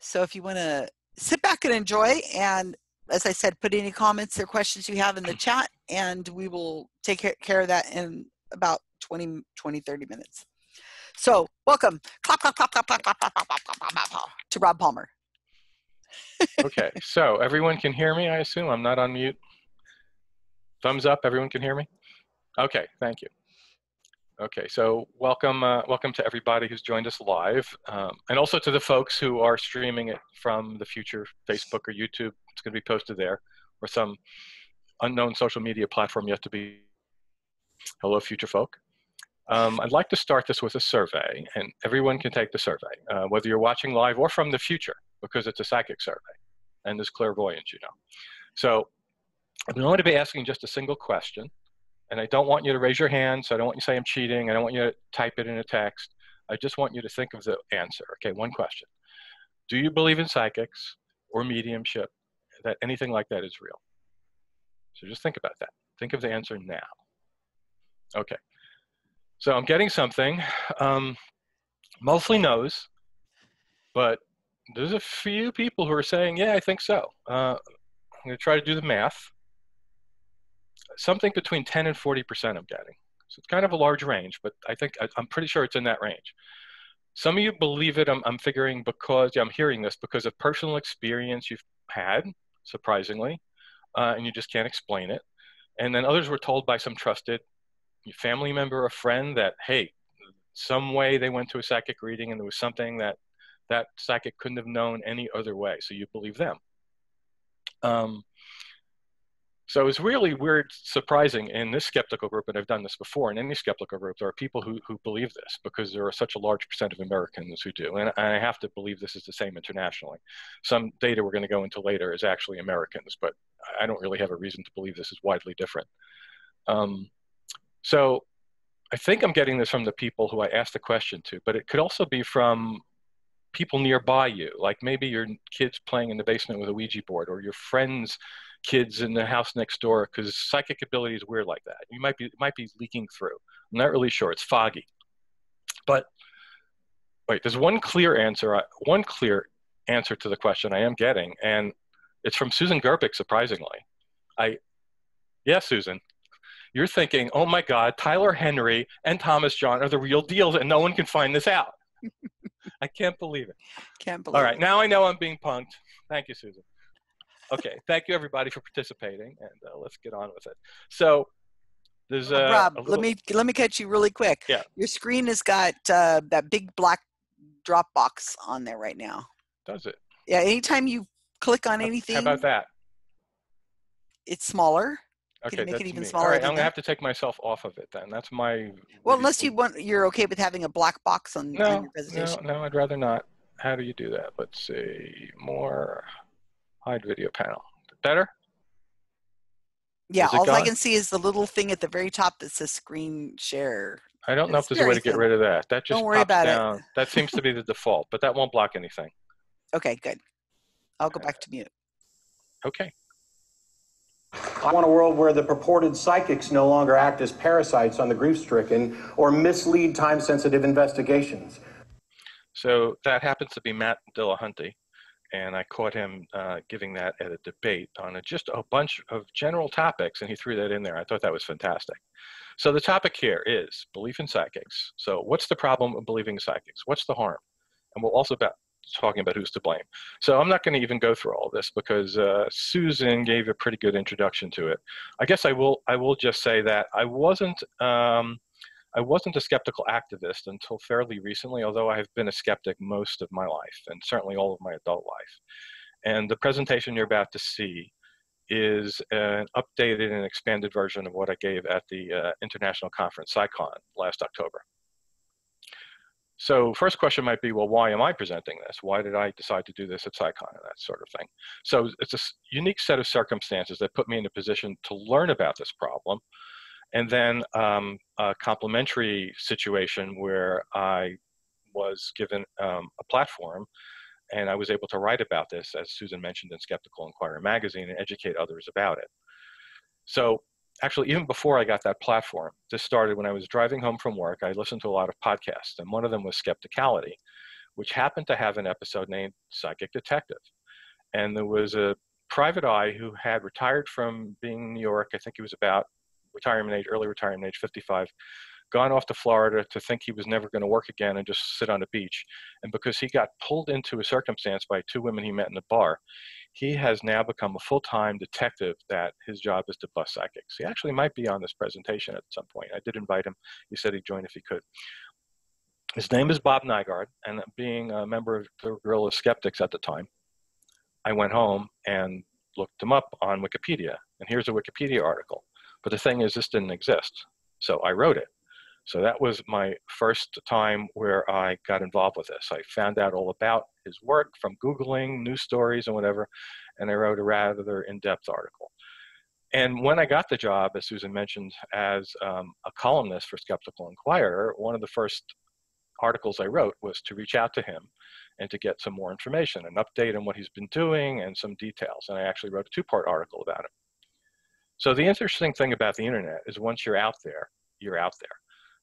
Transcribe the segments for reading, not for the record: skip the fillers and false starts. So if you want to sit back and enjoy, and as I said, put any comments or questions you have in the chat, and we will take care of that in about 20, 30 minutes. So welcome, clap, clap, clap, clap, clap, clap, clap, clap, clap, clap, clap, to Rob Palmer. Okay, so everyone can hear me, I assume. I'm not on mute. Thumbs up, everyone can hear me? Okay, thank you. Okay, so welcome, welcome to everybody who's joined us live, and also to the folks who are streaming it from the future, Facebook or YouTube. It's going to be posted there, or some unknown social media platform yet to be. Hello, future folk. I'd like to start this with a survey, and everyone can take the survey, whether you're watching live or from the future, because it's a psychic survey, and there's clairvoyance, you know. So I'm going to be asking just a single question. And I don't want you to raise your hand, so I don't want you to say I'm cheating. I don't want you to type it in a text. I just want you to think of the answer. Okay, one question. Do you believe in psychics or mediumship, that anything like that is real? So just think about that. Think of the answer now. Okay. So I'm getting something. Mostly no's, but there's a few people who are saying, yeah, I think so. I'm going to try to do the math. Something between 10 and 40% I'm getting. So it's kind of a large range, but I think I'm pretty sure it's in that range. Some of you believe it, I'm figuring, because I'm hearing this because of personal experience you've had, surprisingly, and you just can't explain it. And then others were told by some trusted family member or friend that, hey, some way they went to a psychic reading and there was something that that psychic couldn't have known any other way. So you believe them. So it's really weird, surprising in this skeptical group, and I've done this before, in any skeptical group, there are people who believe this because there are such a large percent of Americans who do. And I have to believe this is the same internationally. Some data we're going to go into later is actually Americans, but I don't really have a reason to believe this is widely different. So I think I'm getting this from the people who I asked the question to, but it could also be from people nearby you, like maybe your kids playing in the basement with a Ouija board, or your friends' kids in the house next door, because psychic ability is weird like that. You might be, it might be leaking through. I'm not really sure. It's foggy. But wait, there's one clear answer to the question I am getting, and it's from Susan Gerbic, surprisingly. Yeah, Susan, you're thinking, oh my God, Tyler Henry and Thomas John are the real deals, and no one can find this out. I can't believe it. Can't believe it. All right, now I know I'm being punked. Thank you, Susan. Okay, thank you everybody for participating, and let's get on with it. So there's Rob, a little... let me catch you really quick. Yeah. Your screen has got that big black drop box on there right now. Does it? Yeah, anytime you click on anything. How about that? It's smaller. Okay, can you make it even smaller? All right, I'm gonna have to take myself off of it then. That's my. Well, unless you want, you're okay with having a black box on, on your presentation. No, I'd rather not. How do you do that? Let's see, more hide video panel. Better? Yeah, all I can see is the little thing at the very top that says screen share. I don't know if there's a way to get rid of that. That just pops down. That seems to be the default, but that won't block anything. Okay, good. I'll go back to mute. Okay. I want a world where the purported psychics no longer act as parasites on the grief-stricken or mislead time-sensitive investigations. So that happens to be Matt Dillahunty, and I caught him giving that at a debate on just a bunch of general topics, and he threw that in there. I thought that was fantastic. So the topic here is belief in psychics. So what's the problem of believing in psychics? What's the harm? And we'll also talking about who's to blame. So I'm not going to even go through all this because Susan gave a pretty good introduction to it. I guess I will just say that I wasn't a skeptical activist until fairly recently, although I have been a skeptic most of my life and certainly all of my adult life. And the presentation you're about to see is an updated and expanded version of what I gave at the international conference SciCon last October. So first question might be, well, why am I presenting this? Why did I decide to do this at SciCon and that sort of thing? So it's a unique set of circumstances that put me in a position to learn about this problem. And then a complementary situation where I was given a platform and I was able to write about this, as Susan mentioned, in Skeptical Inquirer magazine and educate others about it. So actually, even before I got that platform, this started when I was driving home from work. I listened to a lot of podcasts, and one of them was Skepticality, which happened to have an episode named Psychic Detective. And there was a private eye who had retired from being in New York. I think he was about retirement age, early retirement age, 55, gone off to Florida to think he was never going to work again and just sit on the beach. And because he got pulled into a circumstance by two women he met in a bar, he has now become a full-time detective that his job is to bust psychics. He actually might be on this presentation at some point. I did invite him. He said he'd join if he could. His name is Bob Nygaard, and being a member of the Guerrilla Skeptics at the time, I went home and looked him up on Wikipedia. And here's a Wikipedia article. But the thing is, this didn't exist. So I wrote it. So that was my first time where I got involved with this. I found out all about his work from Googling news stories and whatever, and I wrote a rather in-depth article. And when I got the job, as Susan mentioned, as a columnist for Skeptical Inquirer, one of the first articles I wrote was to reach out to him and to get some more information, an update on what he's been doing and some details. And I actually wrote a two-part article about it. So the interesting thing about the internet is once you're out there, you're out there.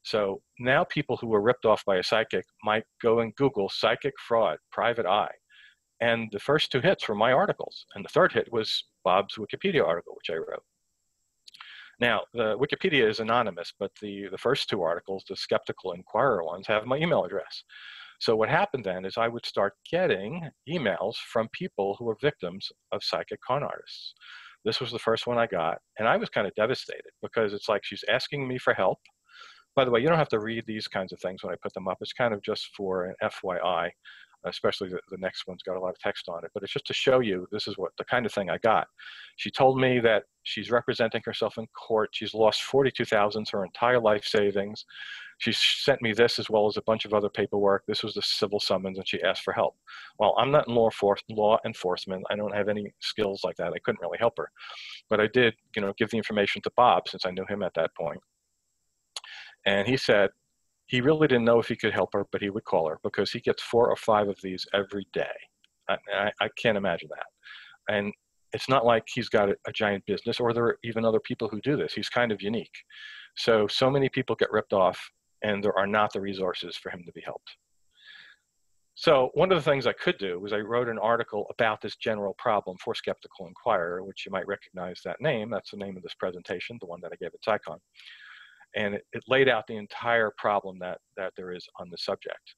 So now people who were ripped off by a psychic might go and Google psychic fraud, private eye. And the first two hits were my articles. And the third hit was Bob's Wikipedia article, which I wrote. Now, the Wikipedia is anonymous, but the first two articles, the Skeptical Inquirer ones, have my email address. So what happened then is I would start getting emails from people who were victims of psychic con artists. This was the first one I got. And I was kind of devastated because it's like she's asking me for help. By the way, you don't have to read these kinds of things when I put them up. It's kind of just for an FYI, especially the next one's got a lot of text on it. But it's just to show you this is what the kind of thing I got. She told me that she's representing herself in court. She's lost $42,000, her entire life savings. She sent me this as well as a bunch of other paperwork. This was the civil summons, and she asked for help. Well, I'm not in law enforcement. I don't have any skills like that. I couldn't really help her. But I did, you know, give the information to Bob since I knew him at that point. And he said he really didn't know if he could help her, but he would call her because he gets 4 or 5 of these every day. I can't imagine that. And it's not like he's got a giant business or there are even other people who do this. He's kind of unique. So many people get ripped off and there are not the resources for him to be helped. So one of the things I could do was I wrote an article about this general problem for Skeptical Inquirer, which you might recognize that name. That's the name of this presentation, the one that I gave at SciCon. And it laid out the entire problem that there is on the subject.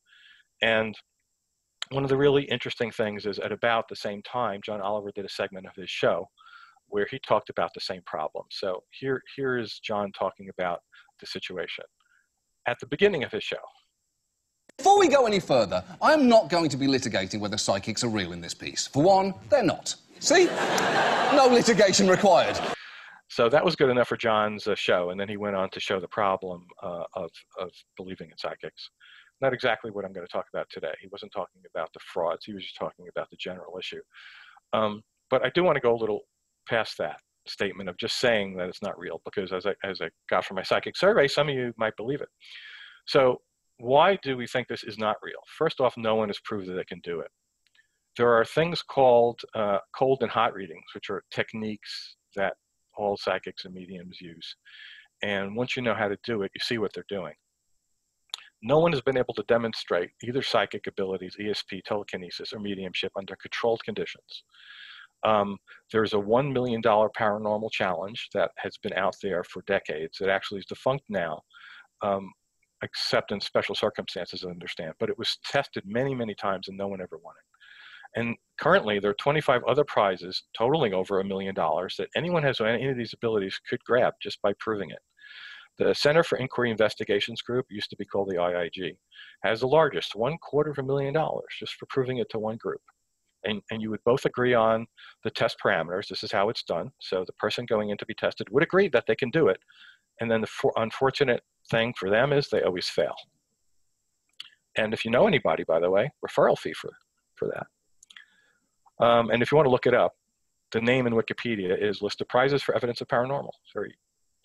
And one of the really interesting things is at about the same time, John Oliver did a segment of his show where he talked about the same problem. So here is John talking about the situation at the beginning of his show. Before we go any further, I'm not going to be litigating whether psychics are real in this piece. For one, they're not. See? No litigation required. So that was good enough for John's show, and then he went on to show the problem of believing in psychics. Not exactly what I'm going to talk about today. He wasn't talking about the frauds. He was just talking about the general issue. But I do want to go a little past that statement of just saying that it's not real, because as I got from my psychic survey, some of you might believe it. So why do we think this is not real? First off, no one has proved that they can do it. There are things called cold and hot readings, which are techniques that all psychics and mediums use. And once you know how to do it, you see what they're doing. No one has been able to demonstrate either psychic abilities, ESP, telekinesis, or mediumship under controlled conditions. There's a $1 million paranormal challenge that has been out there for decades. It actually is defunct now, except in special circumstances, I understand. But it was tested many, many times and no one ever won it. And currently, there are 25 other prizes totaling over $1 million that anyone has any of these abilities could grab just by proving it. The Center for Inquiry Investigations Group, used to be called the IIG, has the largest, $250,000 just for proving it to one group. And you would both agree on the test parameters. This is how it's done. So the person going in to be tested would agree that they can do it. And then the unfortunate thing for them is they always fail. And if you know anybody, by the way, referral fee for that. And if you want to look it up, the name in Wikipedia is List of Prizes for Evidence of Paranormal. It's very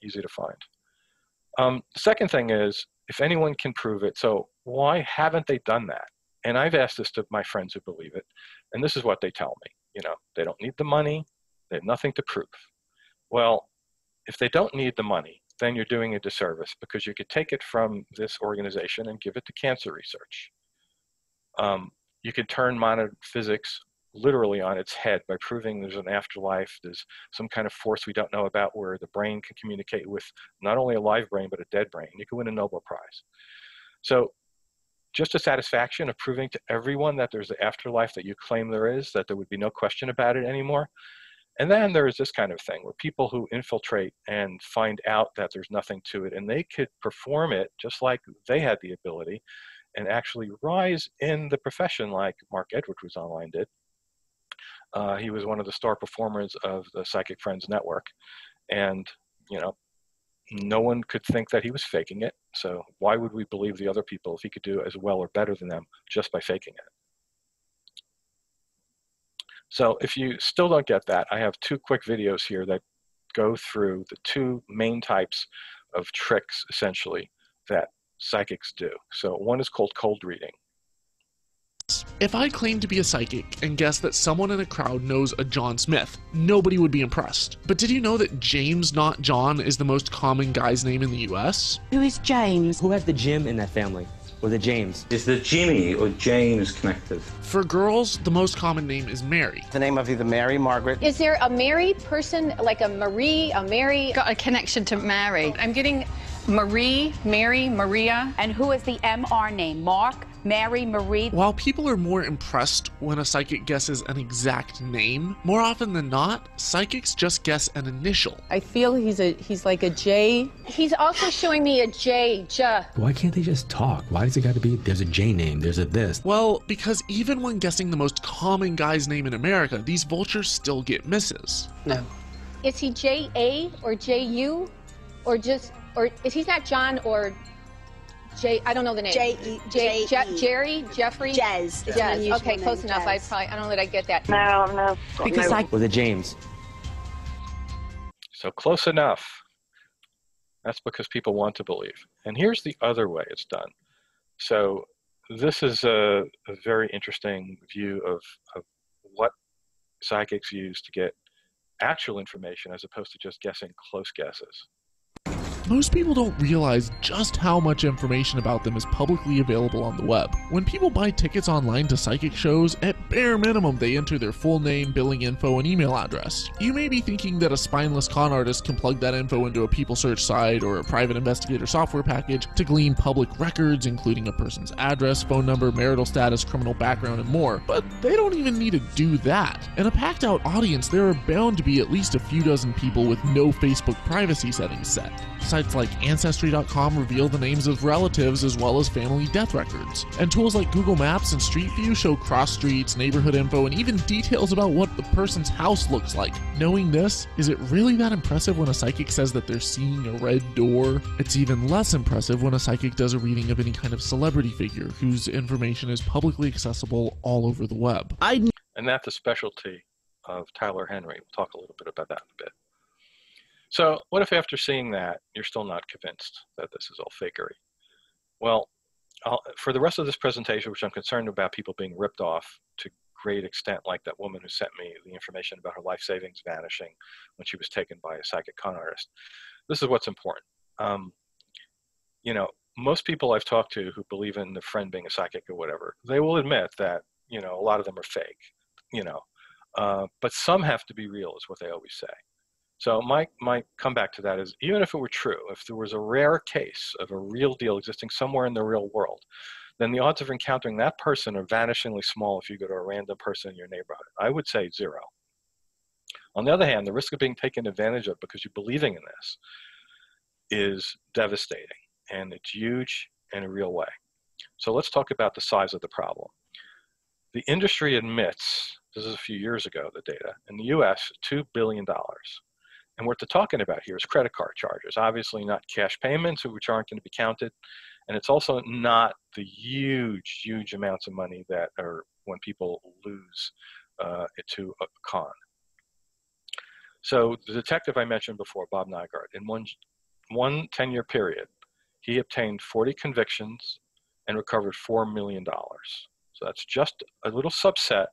easy to find. The second thing is, if anyone can prove it, so why haven't they done that? And I've asked this to my friends who believe it, and this is what they tell me. You know, they don't need the money. They have nothing to prove. Well, if they don't need the money, then you're doing a disservice, because you could take it from this organization and give it to cancer research. You could turn modern physics literally on its head by proving there's an afterlife, there's some kind of force we don't know about where the brain can communicate with not only a live brain, but a dead brain. You could win a Nobel Prize. So just a satisfaction of proving to everyone that there's the afterlife that you claim there is, that there would be no question about it anymore. And then there is this kind of thing where people who infiltrate and find out that there's nothing to it, and they could perform it just like they had the ability and actually rise in the profession like Mark Edwards was online did. He was one of the star performers of the Psychic Friends Network. And, you know, no one could think that he was faking it. So why would we believe the other people if he could do as well or better than them just by faking it? So if you still don't get that, I have two quick videos here that go through the two main types of tricks, essentially, that psychics do. So one is called cold reading. If I claimed to be a psychic and guessed that someone in a crowd knows a John Smith, nobody would be impressed. But did you know that James, not John, is the most common guy's name in the US? Who is James? Who has the Jim in that family? Or the James? Is the Jimmy or James connected? For girls, the most common name is Mary. The name of either Mary, Margaret. Is there a Mary person, like a Marie, a Mary? Got a connection to Mary. I'm getting Marie, Mary, Maria. And who is the MR name? Mark, Mary, Marie. While people are more impressed when a psychic guesses an exact name, more often than not, psychics just guess an initial. I feel he's like a J. He's also showing me a J, J. Why can't they just talk? Why does it got to be, there's a J name, there's a this? Well, because even when guessing the most common guy's name in America, these vultures still get misses. No. Is he J-A or J-U or just, or is he not John or J, I don't know the name. J-E. J-E. Jerry? Jeffrey? Jez. Jez. Okay, close enough. Jez. I don't know that I get that. No, no. Because no. With a James. So close enough. That's because people want to believe. And here's the other way it's done. So this is a very interesting view of what psychics use to get actual information as opposed to just guessing close guesses. Most people don't realize just how much information about them is publicly available on the web. When people buy tickets online to psychic shows, at bare minimum they enter their full name, billing info, and email address. You may be thinking that a spineless con artist can plug that info into a people search site or a private investigator software package to glean public records including a person's address, phone number, marital status, criminal background, and more, but they don't even need to do that. In a packed out audience, there are bound to be at least a few dozen people with no Facebook privacy settings set. Sites like Ancestry.com reveal the names of relatives as well as family death records, and tools like Google Maps and Street View show cross streets, neighborhood info, and even details about what the person's house looks like. Knowing this, is it really that impressive when a psychic says that they're seeing a red door? It's even less impressive when a psychic does a reading of any kind of celebrity figure whose information is publicly accessible all over the web. And that's a specialty of Tyler Henry. We'll talk a little bit about that in a bit. So what if after seeing that, you're still not convinced that this is all fakery? Well, for the rest of this presentation, which I'm concerned about people being ripped off to great extent, like that woman who sent me the information about her life savings vanishing when she was taken by a psychic con artist, this is what's important. You know, most people I've talked to who believe in the friend being a psychic or whatever, they will admit that, you know, a lot of them are fake, you know, but some have to be real is what they always say. So my comeback to that is, even if it were true, if there was a rare case of a real deal existing somewhere in the real world, then the odds of encountering that person are vanishingly small if you go to a random person in your neighborhood. I would say zero. On the other hand, the risk of being taken advantage of because you're believing in this is devastating, and it's huge in a real way. So let's talk about the size of the problem. The industry admits, this is a few years ago, the data, in the US, $2 billion. And what they're talking about here is credit card charges, obviously not cash payments, which aren't going to be counted. And it's also not the huge, huge amounts of money that are when people lose it to a con. So the detective I mentioned before, Bob Nygaard, in one 10-year period, he obtained 40 convictions and recovered $4 million. So that's just a little subset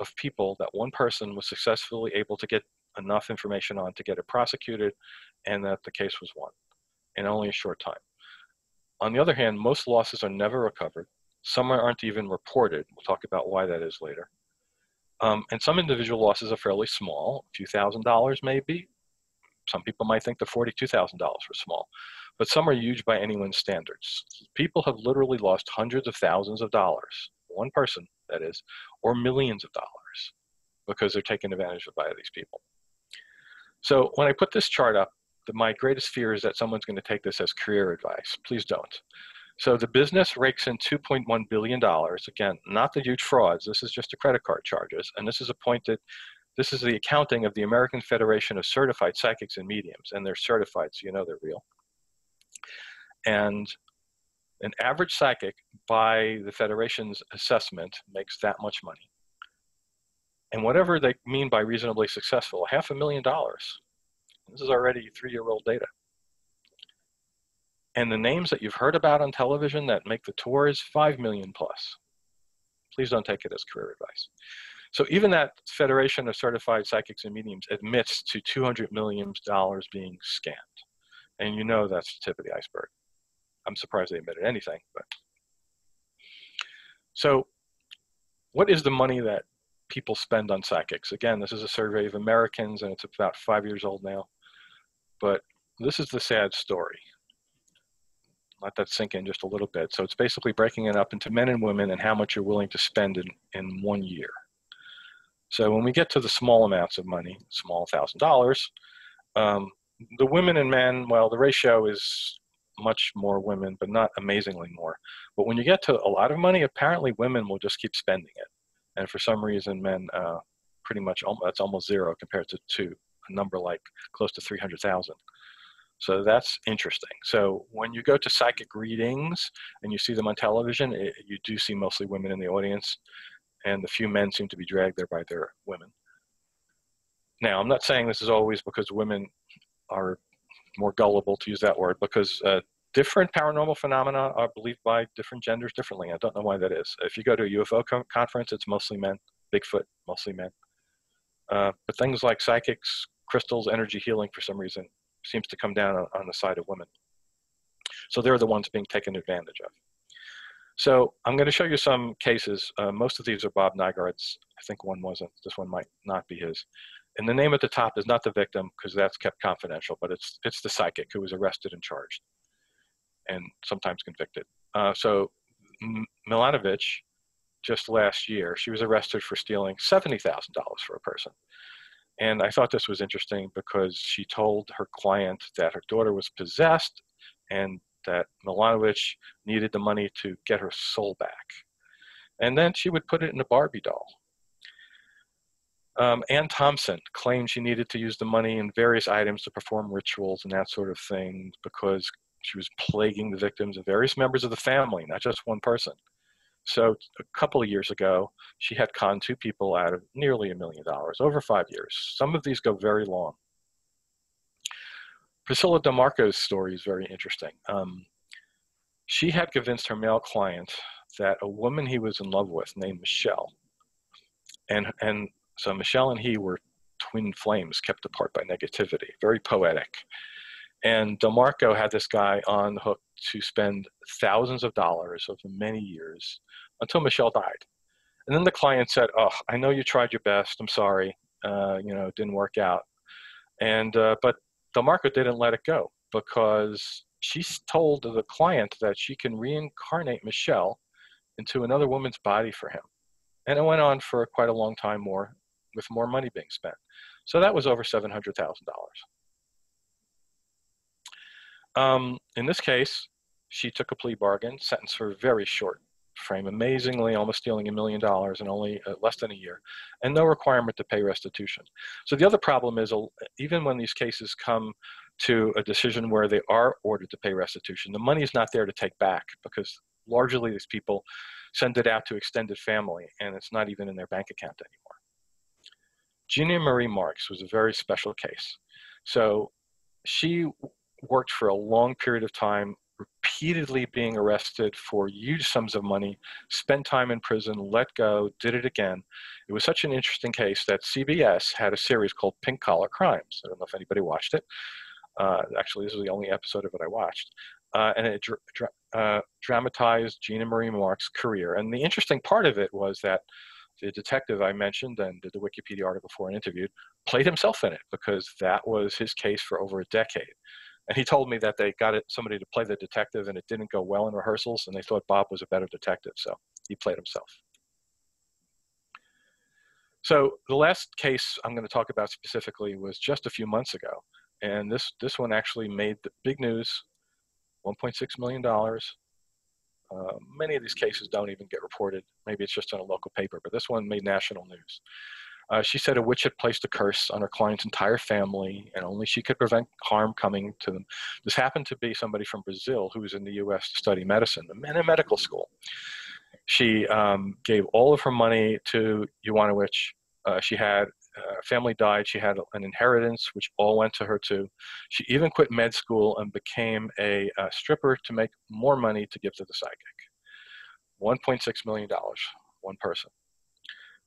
of people that one person was successfully able to get enough information on to get it prosecuted and that the case was won in only a short time. On the other hand, most losses are never recovered. Some aren't even reported. We'll talk about why that is later. And some individual losses are fairly small, a few $1,000 maybe. Some people might think the $42,000 were small, but some are huge by anyone's standards. People have literally lost hundreds of thousands of dollars, one person that is, or millions of dollars, because they're taken advantage of by these people. So when I put this chart up, my greatest fear is that someone's going to take this as career advice. Please don't. So the business rakes in $2.1 billion. Again, not the huge frauds. This is just the credit card charges. And this is appointed. This is the accounting of the American Federation of Certified Psychics and Mediums. And they're certified, so you know they're real. And an average psychic, by the Federation's assessment, makes that much money. And whatever they mean by reasonably successful, $500,000. This is already three-year-old data. And the names that you've heard about on television that make the tours, 5 million plus. Please don't take it as career advice. So even that Federation of Certified Psychics and Mediums admits to $200 million being scammed. And you know that's the tip of the iceberg. I'm surprised they admitted anything, but. So what is the money that people spend on psychics? Again, this is a survey of Americans and it's about 5 years old now, but this is the sad story. Let that sink in just a little bit. So it's basically breaking it up into men and women and how much you're willing to spend in 1 year. So when we get to the small amounts of money, small $1,000, the women and men, well, the ratio is much more women, but not amazingly more. But when you get to a lot of money, apparently women will just keep spending it. And for some reason, men pretty much, that's almost zero compared to two, a number like close to 300,000. So that's interesting. So when you go to psychic readings and you see them on television, you do see mostly women in the audience, and the few men seem to be dragged there by their women. Now, I'm not saying this is always because women are more gullible, to use that word, because different paranormal phenomena are believed by different genders differently. I don't know why that is. If you go to a UFO conference, it's mostly men. Bigfoot, mostly men. But things like psychics, crystals, energy healing, for some reason, seems to come down on the side of women. So they're the ones being taken advantage of. So I'm going to show you some cases. Most of these are Bob Nygaard's. I think one wasn't. This one might not be his. And the name at the top is not the victim because that's kept confidential, but it's the psychic who was arrested and charged and sometimes convicted. So Milanovic, just last year, she was arrested for stealing $70,000 for a person. And I thought this was interesting because she told her client that her daughter was possessed and that Milanovic needed the money to get her soul back. And then she would put it in a Barbie doll. Ann Thompson claimed she needed to use the money in various items to perform rituals and that sort of thing because she was plaguing the victims and various members of the family, not just one person. So a couple of years ago, she had conned two people out of nearly $1 million over 5 years. Some of these go very long. Priscilla DeMarco's story is very interesting. She had convinced her male client that a woman he was in love with named Michelle. And so Michelle and he were twin flames kept apart by negativity, very poetic. And DeMarco had this guy on the hook to spend thousands of dollars over many years until Michelle died. And then the client said, oh, I know you tried your best. I'm sorry. You know, it didn't work out. And, but DeMarco didn't let it go because she told the client that she can reincarnate Michelle into another woman's body for him. And it went on for quite a long time more with more money being spent. So that was over $700,000. In this case, she took a plea bargain, sentenced for a very short frame, amazingly almost stealing $1 million in only less than a year, and no requirement to pay restitution. So the other problem is even when these cases come to a decision where they are ordered to pay restitution, the money is not there to take back because largely these people send it out to extended family and it's not even in their bank account anymore. Virginia Marie Marks was a very special case. So she worked for a long period of time repeatedly being arrested for huge sums of money, spent time in prison, let go, did it again. It was such an interesting case that CBS had a series called Pink Collar Crimes. I don't know if anybody watched it. Actually, this is the only episode of it I watched. And it dramatized Virginia Marie Marks' career. And the interesting part of it was that the detective I mentioned and did the Wikipedia article for and interviewed played himself in it, because that was his case for over a decade. And he told me that they got somebody to play the detective and it didn't go well in rehearsals, and they thought Bob was a better detective, so he played himself. So the last case I'm going to talk about specifically was just a few months ago. And this one actually made the big news, $1.6 million. Many of these cases don't even get reported. Maybe it's just in a local paper, but this one made national news. She said a witch had placed a curse on her client's entire family, and only she could prevent harm coming to them. This happened to be somebody from Brazil who was in the U.S. to study medicine, in a medical school. She gave all of her money to Iwanovich. She had family died. She had an inheritance, which all went to her too. She even quit med school and became a stripper to make more money to give to the psychic. $1.6 million, one person.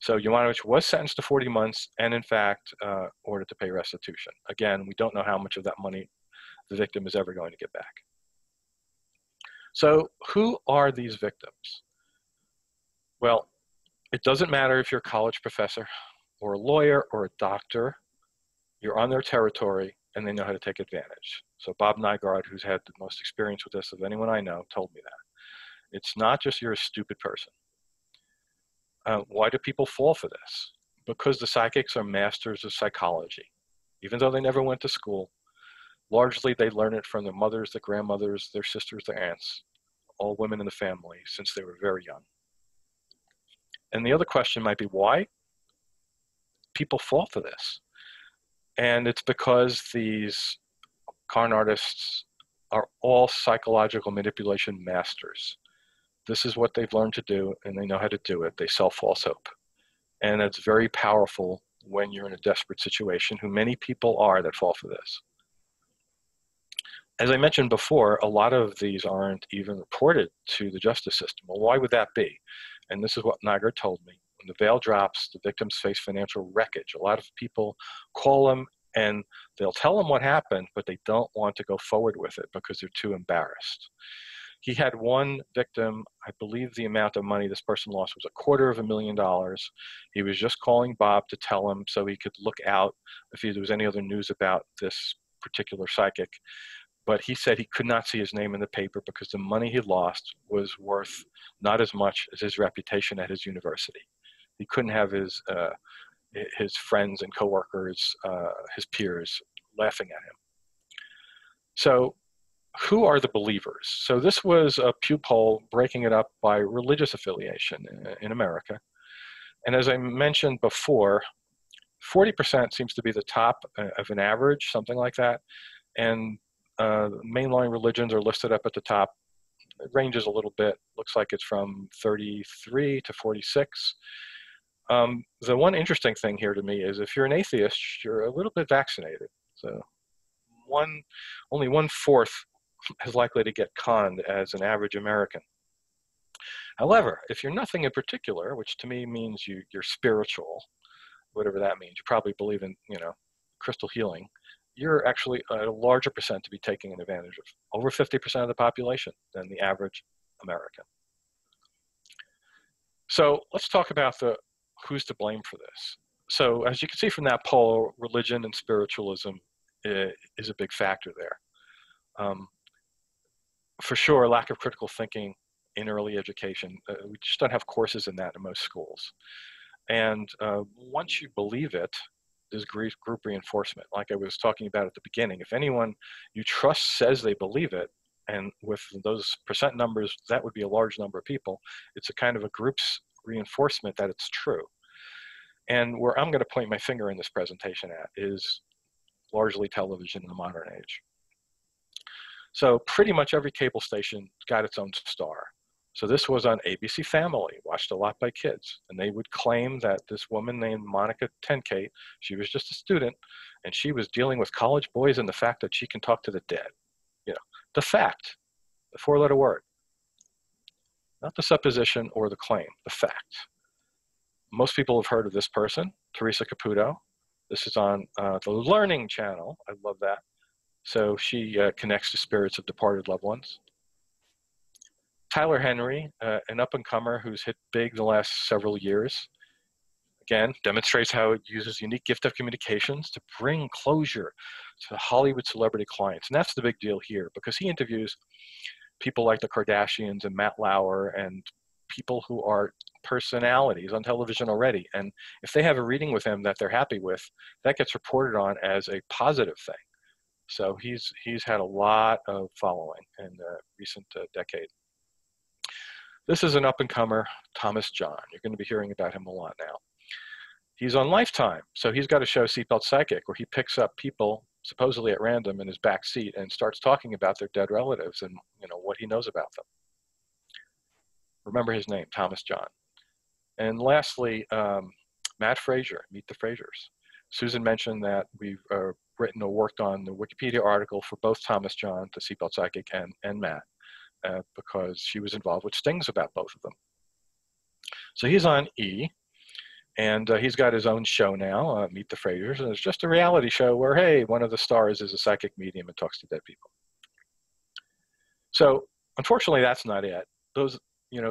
So Jovanovic was sentenced to 40 months and, in fact, ordered to pay restitution. Again, we don't know how much of that money the victim is ever going to get back. So who are these victims? Well, it doesn't matter if you're a college professor or a lawyer or a doctor. You're on their territory, and they know how to take advantage. So Bob Nygaard, who's had the most experience with this of anyone I know, told me that. It's not just you're a stupid person. Why do people fall for this? Because the psychics are masters of psychology. Even though they never went to school, largely they learn it from their mothers, their grandmothers, their sisters, their aunts, all women in the family since they were very young. And the other question might be why people fall for this. And it's because these con artists are all psychological manipulation masters. This is what they've learned to do, and they know how to do it. They sell false hope. And that's very powerful when you're in a desperate situation, who many people are that fall for this. As I mentioned before, a lot of these aren't even reported to the justice system. Well, why would that be? And this is what Nygaard told me. When the veil drops, the victims face financial wreckage. A lot of people call them, and they'll tell them what happened, but they don't want to go forward with it because they're too embarrassed. He had one victim, I believe the amount of money this person lost was $250,000. He was just calling Bob to tell him so he could look out if there was any other news about this particular psychic. But he said he could not see his name in the paper because the money he lost was worth not as much as his reputation at his university. He couldn't have his friends and coworkers, his peers laughing at him. So who are the believers? So this was a Pew poll breaking it up by religious affiliation in America. And as I mentioned before, 40% seems to be the top of an average, something like that. And mainline religions are listed up at the top. It ranges a little bit. Looks like it's from 33 to 46. The one interesting thing here to me is if you're an atheist, you're a little bit vaccinated. So only 1/4 as likely to get conned as an average American. However, if you're nothing in particular, which to me means you're spiritual, whatever that means, you probably believe in, you know, crystal healing, you're actually at a larger percent to be taking advantage of, over 50% of the population than the average American. So let's talk about who's to blame for this. So as you can see from that poll, religion and spiritualism is a big factor there. For sure, lack of critical thinking in early education. We just don't have courses in that in most schools. And once you believe it, there's group reinforcement. Like I was talking about at the beginning, if anyone you trust says they believe it, and with those percent numbers, that would be a large number of people, it's a kind of a group's reinforcement that it's true. And where I'm going to point my finger in this presentation at is largely television in the modern age. So pretty much every cable station got its own star. So this was on ABC Family, watched a lot by kids. And they would claim that this woman named Monica Tenkate, she was just a student, and she was dealing with college boys and the fact that she can talk to the dead. You know, the fact the four-letter word. Not the supposition or the claim, the fact. Most people have heard of this person, Teresa Caputo. This is on the Learning Channel. I love that. So she connects to spirits of departed loved ones. Tyler Henry, an up-and-comer who's hit big the last several years. Again, demonstrates how it uses unique gift of communications to bring closure to the Hollywood celebrity clients. And that's the big deal here, because he interviews people like the Kardashians and Matt Lauer and people who are personalities on television already. And if they have a reading with him that they're happy with, that gets reported on as a positive thing. So he's had a lot of following in the recent decade. This is an up-and-comer, Thomas John. You're going to be hearing about him a lot now. He's on Lifetime, so he's got a show, Seatbelt Psychic, where he picks up people supposedly at random in his back seat and starts talking about their dead relatives and what he knows about them. Remember his name, Thomas John. And lastly, Matt Fraser, Meet the Frasers. Susan mentioned that we've written or worked on the Wikipedia article for both Thomas John, the Seatbelt Psychic, and Matt, because she was involved with stings about both of them. So he's on E! And he's got his own show now, Meet the Frasers, and it's just a reality show where, hey, one of the stars is a psychic medium and talks to dead people. So, unfortunately, that's not it. Those,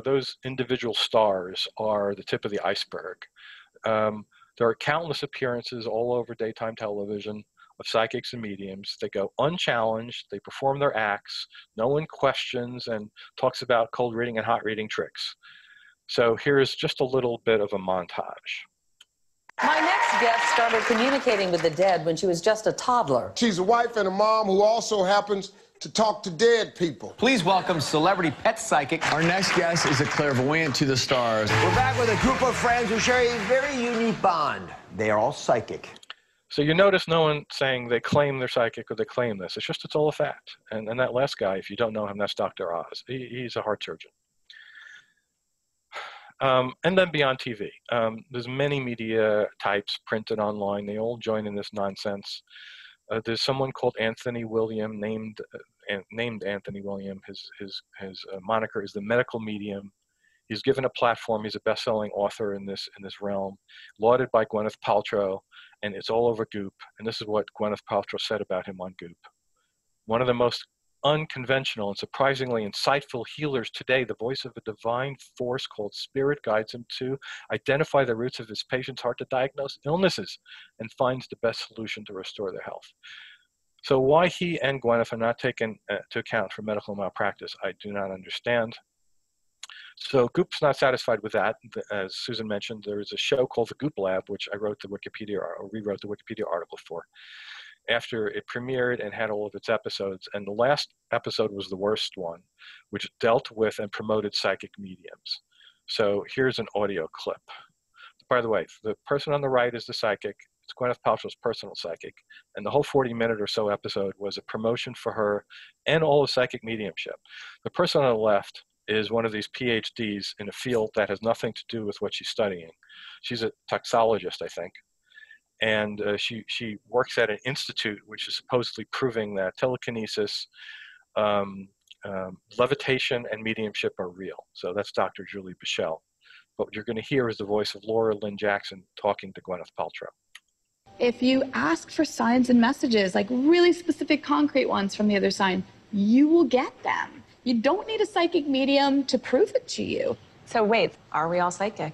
those individual stars are the tip of the iceberg. There are countless appearances all over daytime television of psychics and mediums. They go unchallenged, they perform their acts, no one questions and talks about cold reading and hot reading tricks. So here's just a little bit of a montage. My next guest started communicating with the dead when she was just a toddler. She's a wife and a mom who also happens to talk to dead people. Please welcome celebrity pet psychic. Our next guest is a clairvoyant to the stars. We're back with a group of friends who share a very unique bond. They are all psychic. So you notice no one saying they claim they're psychic or they claim this. It's just, it's all a fact. And that last guy, if you don't know him, that's Dr. Oz. He's a heart surgeon. And then beyond TV, there's many media types, printed, online. They all join in this nonsense. There's someone called Anthony William, named Anthony William. His moniker is the medical medium. He's given a platform. He's a best-selling author in this realm, lauded by Gwyneth Paltrow, and it's all over Goop. And this is what Gwyneth Paltrow said about him on Goop. One of the most unconventional and surprisingly insightful healers today, the voice of a divine force called spirit guides him to identify the roots of his patient's heart to diagnose illnesses and finds the best solution to restore their health. So why he and Gwyneth are not taken to account for medical malpractice, I do not understand. So Goop's not satisfied with that. As Susan mentioned, there is a show called the Goop Lab, which I wrote the Wikipedia, or rewrote the Wikipedia article for, after it premiered and had all of its episodes. And the last episode was the worst one, which dealt with and promoted psychic mediums. So here's an audio clip. By the way, the person on the right is the psychic. It's Gwyneth Paltrow's personal psychic. And the whole 40-minute or so episode was a promotion for her and all of psychic mediumship. The person on the left is one of these PhDs in a field that has nothing to do with what she's studying. She's a toxicologist, I think. And she works at an institute which is supposedly proving that telekinesis, levitation, and mediumship are real. So that's Dr. Julie Bichelle. But what you're going to hear is the voice of Laura Lynn Jackson talking to Gwyneth Paltrow. If you ask for signs and messages, like really specific concrete ones from the other sign, you will get them. You don't need a psychic medium to prove it to you. So wait, are we all psychic?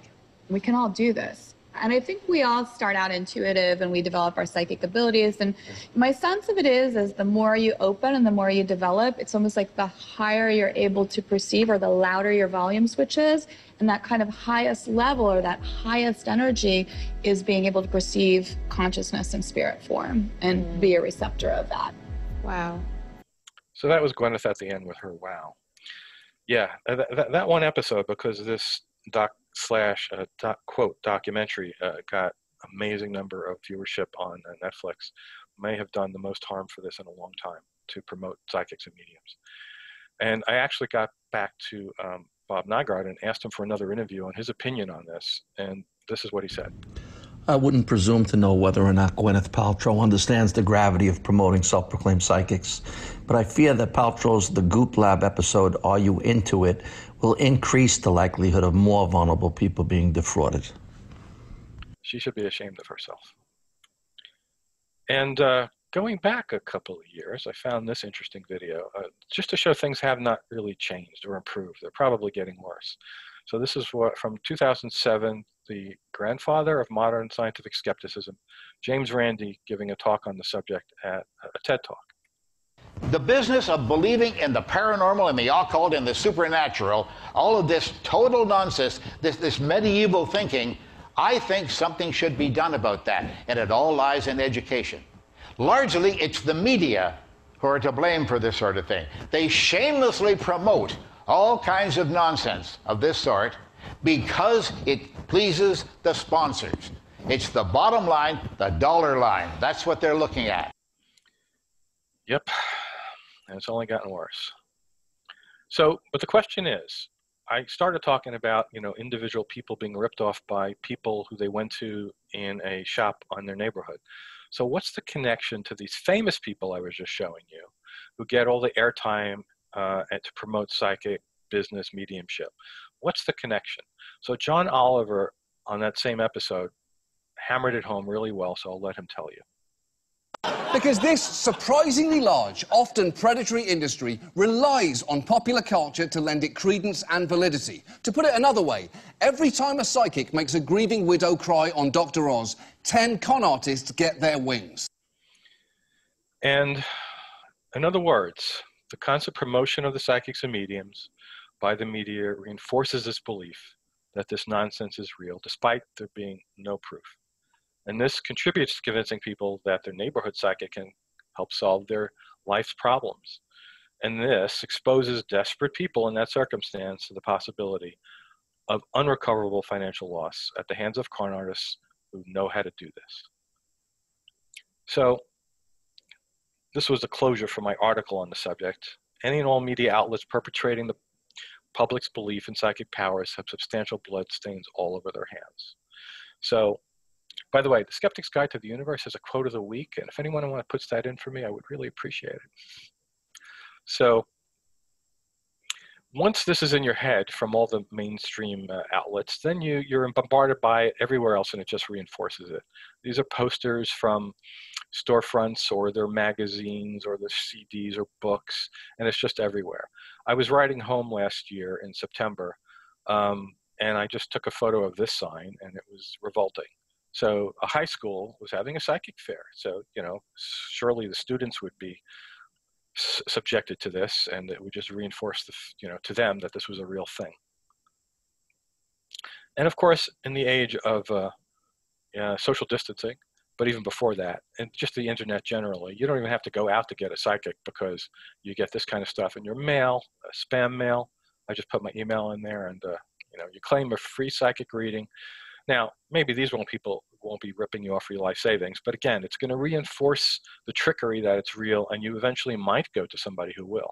We can all do this. And I think we all start out intuitive and we develop our psychic abilities. And my sense of it is the more you open and the more you develop, it's almost like the higher you're able to perceive or the louder your volume switch is. And that kind of highest level or that highest energy is being able to perceive consciousness in spirit form and be a receptor of that. Wow. So that was Gwyneth at the end with her wow. Yeah, that one episode, because this doc/quote documentary got amazing number of viewership on Netflix. May have done the most harm for this in a long time to promote psychics and mediums. And I actually got back to Bob Nygaard and asked him for another interview on his opinion on this. And this is what he said. I wouldn't presume to know whether or not Gwyneth Paltrow understands the gravity of promoting self-proclaimed psychics, but I fear that Paltrow's The Goop Lab episode, Are You Into It?, will increase the likelihood of more vulnerable people being defrauded. She should be ashamed of herself. And going back a couple of years, I found this interesting video, just to show things have not really changed or improved. They're probably getting worse. So this is what, from 2007, the grandfather of modern scientific skepticism, James Randi, giving a talk on the subject at a TED Talk. The business of believing in the paranormal and the occult and the supernatural, all of this total nonsense, this medieval thinking, I think something should be done about that, and it all lies in education. Largely, it's the media who are to blame for this sort of thing. They shamelessly promote all kinds of nonsense of this sort because it pleases the sponsors. It's the bottom line, the dollar line. That's what they're looking at. Yep, and it's only gotten worse. So, but the question is, I started talking about, you know, individual people being ripped off by people who they went to in a shop on their neighborhood. So what's the connection to these famous people I was just showing you who get all the airtime to promote psychic business mediumship? What's the connection? So John Oliver on that same episode hammered it home really well, so I'll let him tell you. Because this surprisingly large, often predatory industry relies on popular culture to lend it credence and validity. To put it another way, every time a psychic makes a grieving widow cry on Dr. Oz, 10 con artists get their wings. And in other words, the constant promotion of the psychics and mediums by the media reinforces this belief that this nonsense is real, despite there being no proof. And this contributes to convincing people that their neighborhood psychic can help solve their life's problems. And this exposes desperate people in that circumstance to the possibility of unrecoverable financial loss at the hands of con artists who know how to do this. So this was the closure for my article on the subject. Any and all media outlets perpetrating the public's belief in psychic powers have substantial blood stains all over their hands. So, by the way, the Skeptic's Guide to the Universe has a quote of the week, and if anyone puts that in for me, I would really appreciate it. So once this is in your head from all the mainstream outlets, then you're bombarded by it everywhere else, and it just reinforces it. These are posters from storefronts or their magazines or the CDs or books, and it's just everywhere. I was riding home last year in September, and I just took a photo of this sign, and it was revolting. So a high school was having a psychic fair. So, you know, surely the students would be subjected to this, and it would just reinforce, you know, to them that this was a real thing. And of course, in the age of social distancing, but even before that, and just the internet generally, you don't even have to go out to get a psychic because you get this kind of stuff in your mail, spam mail. I just put my email in there, and, you know, you claim a free psychic reading. Now, maybe these people won't be ripping you off for your life savings, but again, it's going to reinforce the trickery that it's real, and you eventually might go to somebody who will.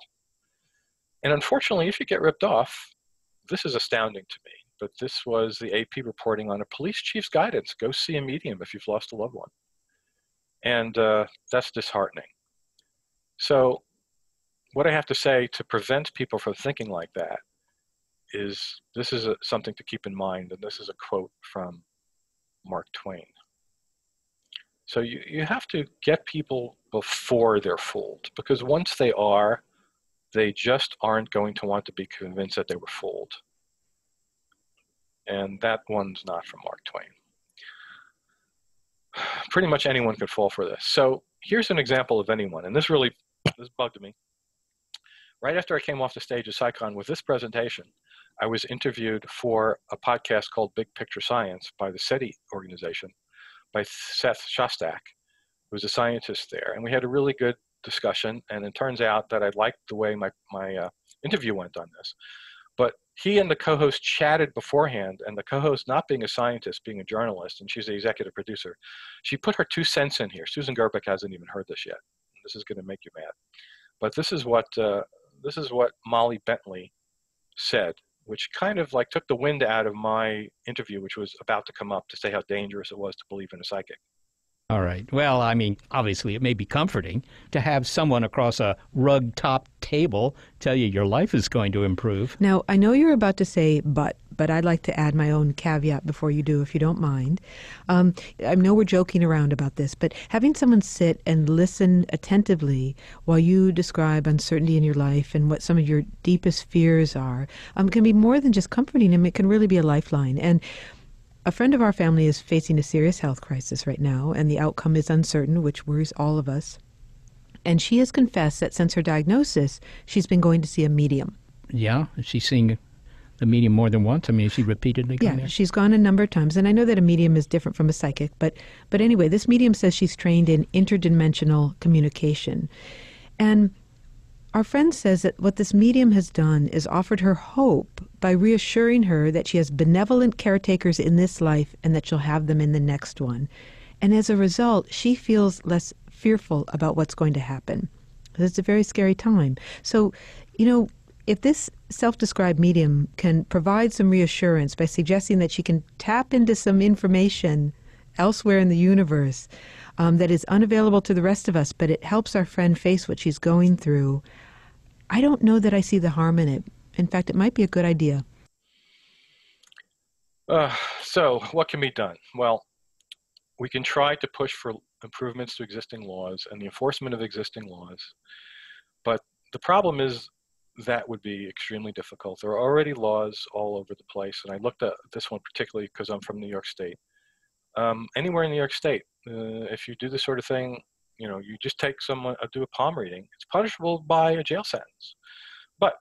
And unfortunately, if you get ripped off, this is astounding to me, but this was the AP reporting on a police chief's guidance. Go see a medium if you've lost a loved one. And that's disheartening. So what I have to say to prevent people from thinking like that is this is something to keep in mind, and this is a quote from Mark Twain. So you have to get people before they're fooled, because once they are, they just aren't going to want to be convinced that they were fooled. And that one's not from Mark Twain. Pretty much anyone could fall for this. So here's an example of anyone, and this bugged me. Right after I came off the stage at SciCon with this presentation, I was interviewed for a podcast called Big Picture Science by the SETI organization, by Seth Shostak, who's a scientist there. And we had a really good discussion, and it turns out that I liked the way my interview went on this. But he and the co-host chatted beforehand, and the co-host, not being a scientist, being a journalist, and she's the executive producer, she put her 2 cents in here. Susan Gerbic hasn't even heard this yet. This is going to make you mad. But this is what Molly Bentley said which kind of like took the wind out of my interview, which was about to come up, to say how dangerous it was to believe in a psychic. All right. Well, I mean, obviously it may be comforting to have someone across a rug-topped table tell you your life is going to improve. Now, I know you're about to say, but I'd like to add my own caveat before you do, if you don't mind. I know we're joking around about this, but having someone sit and listen attentively while you describe uncertainty in your life and what some of your deepest fears are can be more than just comforting. I mean, it can really be a lifeline. And a friend of our family is facing a serious health crisis right now, and the outcome is uncertain, which worries all of us. And she has confessed that since her diagnosis, she's been going to see a medium. Yeah, she's seeing the medium more than once. I mean, is she repeatedly going there? Yeah, she's gone a number of times, and I know that a medium is different from a psychic, but anyway, this medium says she's trained in interdimensional communication. And our friend says that what this medium has done is offered her hope by reassuring her that she has benevolent caretakers in this life and that she'll have them in the next one. And as a result, she feels less fearful about what's going to happen. It's a very scary time. So, you know, if this self-described medium can provide some reassurance by suggesting that she can tap into some information elsewhere in the universe, that is unavailable to the rest of us, but it helps our friend face what she's going through, I don't know that I see the harm in it. In fact, it might be a good idea. So what can be done? Well, we can try to push for improvements to existing laws and the enforcement of existing laws. But the problem is that would be extremely difficult. There are already laws all over the place. And I looked at this one particularly because I'm from New York State. Anywhere in New York State, if you do this sort of thing, you know, you just take someone, do a palm reading, it's punishable by a jail sentence. But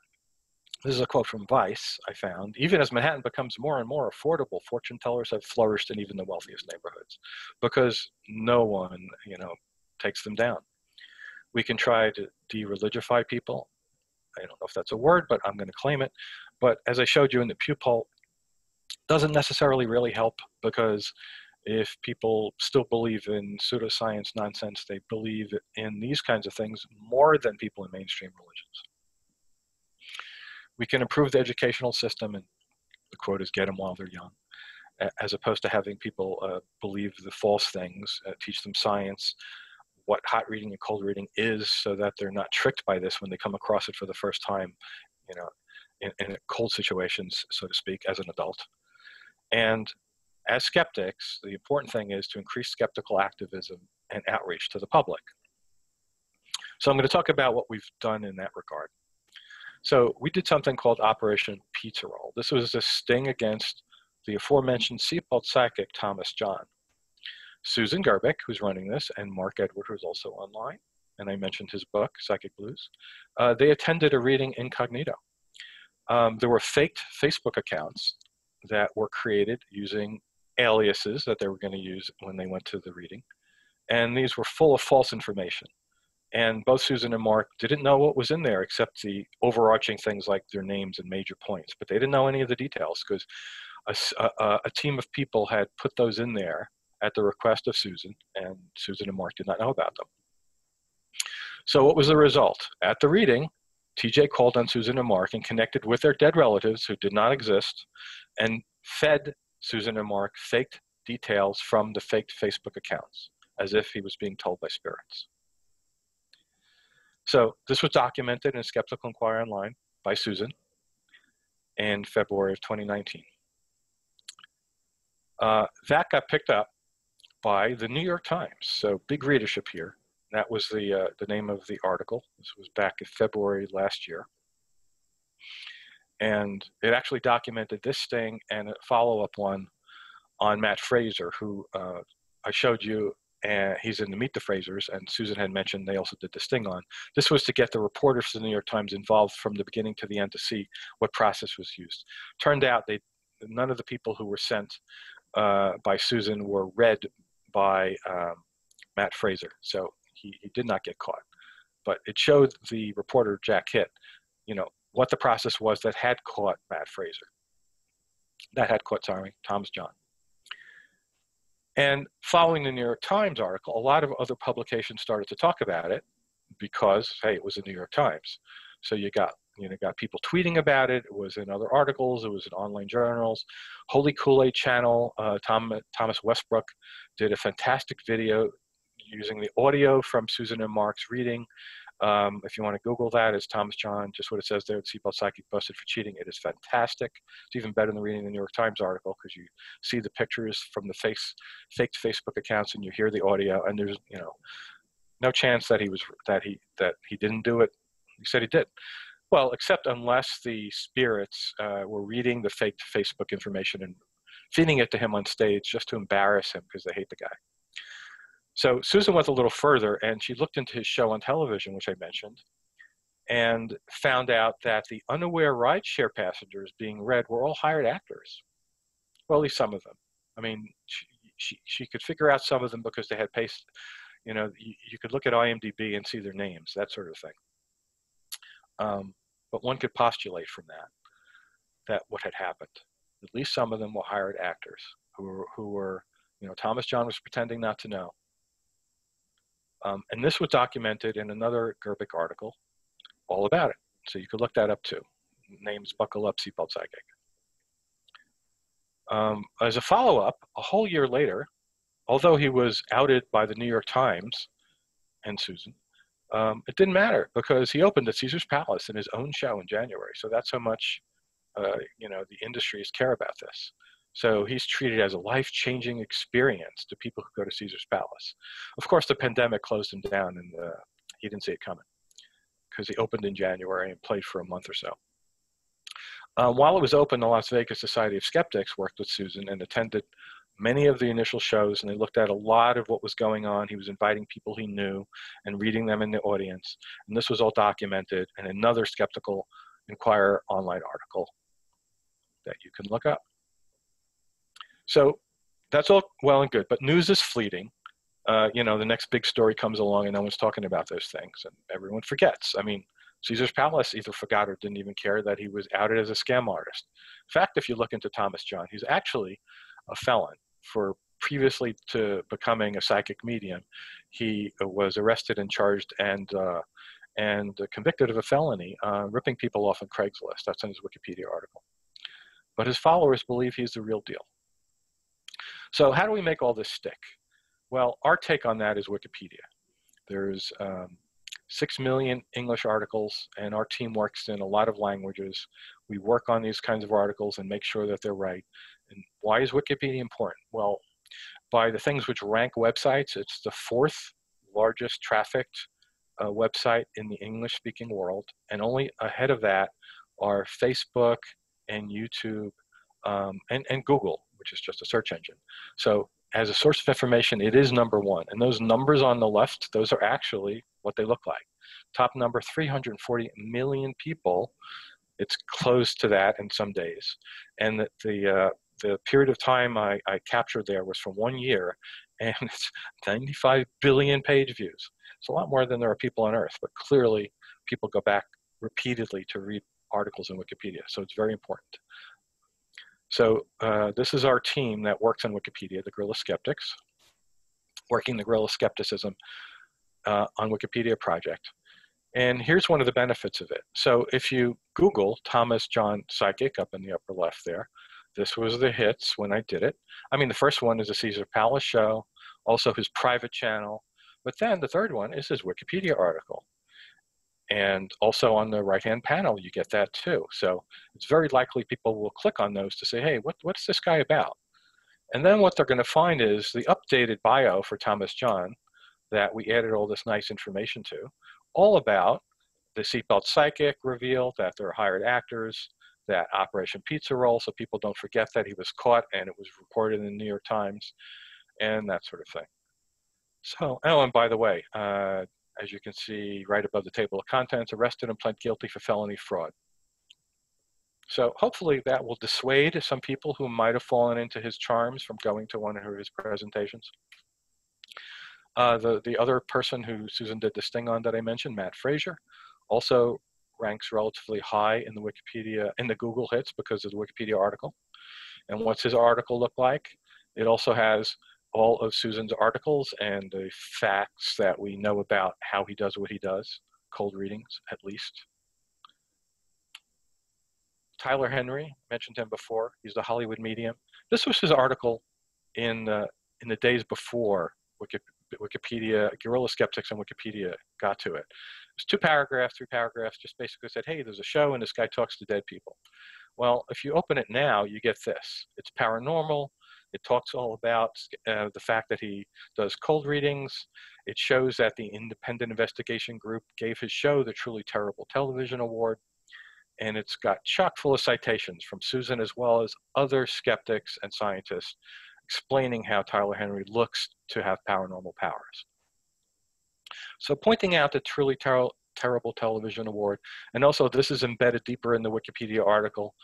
this is a quote from Vice I found: even as Manhattan becomes more and more affordable, fortune tellers have flourished in even the wealthiest neighborhoods because no one, you know, takes them down. We can try to de-religify people. I don't know if that's a word, but I'm going to claim it. But as I showed you in the Pew poll, doesn't necessarily really help, because if people still believe in pseudoscience nonsense, they believe in these kinds of things more than people in mainstream religions. We can improve the educational system, and the quote is, "Get them while they're young," as opposed to having people believe the false things, teach them science, what hot reading and cold reading is, so that they're not tricked by this when they come across it for the first time, you know, in cold situations, so to speak, as an adult. And as skeptics, the important thing is to increase skeptical activism and outreach to the public. So I'm going to talk about what we've done in that regard. So we did something called Operation Pizza Roll. This was a sting against the aforementioned Seatbelt Psychic, Thomas John. Susan Gerbic, who's running this, and Mark Edwards, who's also online, and I mentioned his book, Psychic Blues, they attended a reading incognito. There were faked Facebook accounts that were created using aliases that they were going to use when they went to the reading. And these were full of false information. And both Susan and Mark didn't know what was in there except the overarching things like their names and major points. But they didn't know any of the details because a team of people had put those in there at the request of Susan, and Susan and Mark did not know about them. So what was the result? At the reading, TJ called on Susan and Mark and connected with their dead relatives who did not exist, and fed Susan and Mark faked details from the faked Facebook accounts, as if he was being told by spirits. So this was documented in Skeptical Inquirer Online by Susan in February of 2019. That got picked up by the New York Times, so big readership here. That was the name of the article. This was back in February last year. And it actually documented this sting and a follow-up one on Matt Fraser, who I showed you, and he's in the Meet the Frasers, and Susan had mentioned they also did this sting on. This was to get the reporters for the New York Times involved from the beginning to the end to see what process was used. Turned out none of the people who were sent by Susan were read by Matt Fraser, so he did not get caught. But it showed the reporter, Jack Hitt, you know, what the process was that had caught Matt Fraser, Thomas John. And following the New York Times article, a lot of other publications started to talk about it because, hey, it was the New York Times. So you got you know, got people tweeting about it. It was in other articles. It was in online journals. Holy Kool-Aid Channel, Thomas Westbrook did a fantastic video using the audio from Susan and Mark's reading. If you want to Google that, it's Thomas John, just what it says there, Seatbelt Psychic busted for cheating. It is fantastic. It's even better than reading the New York Times article because you see the pictures from the faked Facebook accounts and you hear the audio, and there's, you know, no chance that he didn't do it. He said he did. Well, except unless the spirits were reading the faked Facebook information and feeding it to him on stage just to embarrass him because they hate the guy. So Susan went a little further and she looked into his show on television, which I mentioned, and found out that the unaware rideshare passengers being read were all hired actors. Well, at least some of them. I mean, she could figure out some of them because they had paste, you know, you could look at IMDb and see their names, that sort of thing. But one could postulate from that what had happened. At least some of them were hired actors who were, you know, Thomas John was pretending not to know. And this was documented in another Gerbic article all about it. So you could look that up too. Names: Buckle Up, Seatbelt Psychic. As a follow-up, a whole year later, although he was outed by the New York Times and Susan, it didn't matter because he opened at Caesars Palace in his own show in January. So that's how much, you know, the industries care about this. So he's treated as a life-changing experience to people who go to Caesar's Palace. Of course, the pandemic closed him down, and he didn't see it coming because he opened in January and played for a month or so. While it was open, the Las Vegas Society of Skeptics worked with Susan and attended many of the initial shows, and they looked at a lot of what was going on. He was inviting people he knew and reading them in the audience, and this was all documented in another Skeptical Inquirer online article that you can look up. So that's all well and good, but news is fleeting. You know, the next big story comes along and no one's talking about those things and everyone forgets. I mean, Caesar's Palace either forgot or didn't even care that he was outed as a scam artist. In fact, if you look into Thomas John, he's actually a felon for previously to becoming a psychic medium. He was arrested and charged and convicted of a felony, ripping people off on Craigslist. That's in his Wikipedia article. But his followers believe he's the real deal. So how do we make all this stick? Well, our take on that is Wikipedia. There's 6 million English articles, and our team works in a lot of languages. We work on these kinds of articles and make sure that they're right. And why is Wikipedia important? Well, by the things which rank websites, it's the 4th largest trafficked website in the English-speaking world, and only ahead of that are Facebook and YouTube and Google, which is just a search engine. So as a source of information, it is #1. And those numbers on the left, those are actually what they look like. Top number, 340 million people. It's close to that in some days. And the period of time I captured there was for 1 year, and it's 95 billion page views. It's a lot more than there are people on Earth, but clearly people go back repeatedly to read articles in Wikipedia. So it's very important. So this is our team that works on Wikipedia, the Guerrilla Skeptics, working the Guerrilla Skepticism on Wikipedia project. And here's one of the benefits of it. So if you Google Thomas John Psychic up in the upper left there, this was the hits when I did it. I mean, the first one is a Caesar Palace show, also his private channel. But then the third one is his Wikipedia article. And also on the right-hand panel, you get that too. So it's very likely people will click on those to say, hey, what's this guy about? And then what they're going to find is the updated bio for Thomas John that we added all this nice information to, all about the Seatbelt Psychic reveal, that they're hired actors, that Operation Pizza Roll, so people don't forget that he was caught and it was reported in the New York Times, and that sort of thing. So, oh, and by the way, as you can see right above the table of contents, arrested and pled guilty for felony fraud. So hopefully that will dissuade some people who might have fallen into his charms from going to one of his presentations. The other person who Susan did this thing on that I mentioned, Matt Fraser, also ranks relatively high in the Wikipedia, in the Google hits because of the Wikipedia article. And what's his article look like? It also has all of Susan's articles and the facts that we know about how he does what he does, cold readings at least. Tyler Henry, mentioned him before. He's the Hollywood medium. This was his article in the days before Wikipedia, Guerrilla Skeptics and Wikipedia got to it. It was three paragraphs, just basically said, hey, there's a show and this guy talks to dead people. Well, if you open it now, you get this. It's paranormal. It talks all about the fact that he does cold readings. It shows that the Independent Investigation Group gave his show the Truly Terrible Television Award. And it's got chock full of citations from Susan as well as other skeptics and scientists explaining how Tyler Henry looks to have paranormal powers. So pointing out the Truly Terrible Television Award, and also this is embedded deeper in the Wikipedia article.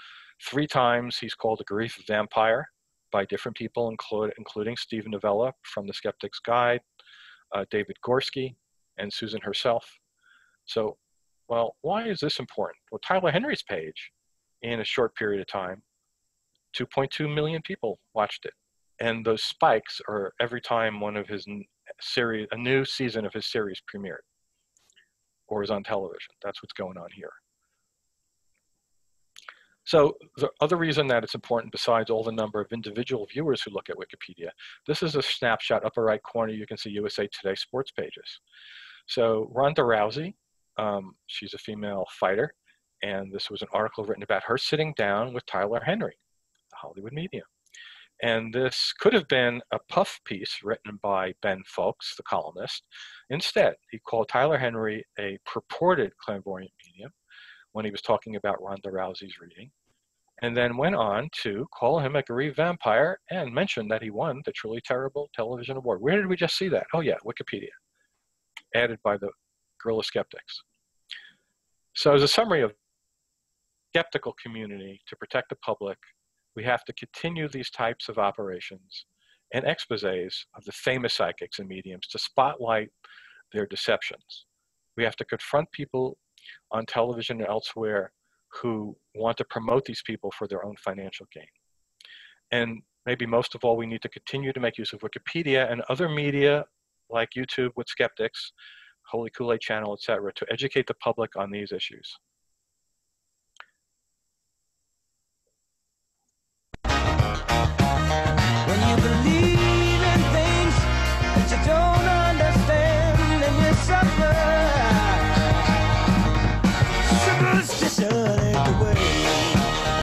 3 times he's called a grief vampire by different people, including Stephen Novella from The Skeptic's Guide, David Gorski, and Susan herself. So, well, why is this important? Well, Tyler Henry's page, in a short period of time, 2.2 million people watched it. And those spikes are every time one of his series, a new season of his series premiered or is on television. That's what's going on here. So the other reason that it's important, besides all the number of individual viewers who look at Wikipedia, this is a snapshot, upper right corner, you can see USA Today sports pages. So Ronda Rousey, she's a female fighter, and this was an article written about her sitting down with Tyler Henry, the Hollywood medium. And this could have been a puff piece written by Ben Fowkes, the columnist. Instead, he called Tyler Henry a purported clairvoyant medium when he was talking about Ronda Rousey's reading, and then went on to call him a grief vampire and mention that he won the Truly Terrible Television Award. Where did we just see that? Oh yeah, Wikipedia, added by the Guerrilla Skeptics. So as a summary of the skeptical community, to protect the public, we have to continue these types of operations and exposés of the famous psychics and mediums to spotlight their deceptions. We have to confront people on television and elsewhere who want to promote these people for their own financial gain. And maybe most of all, we need to continue to make use of Wikipedia and other media like YouTube with skeptics, Holy Kool-Aid Channel, etc., to educate the public on these issues.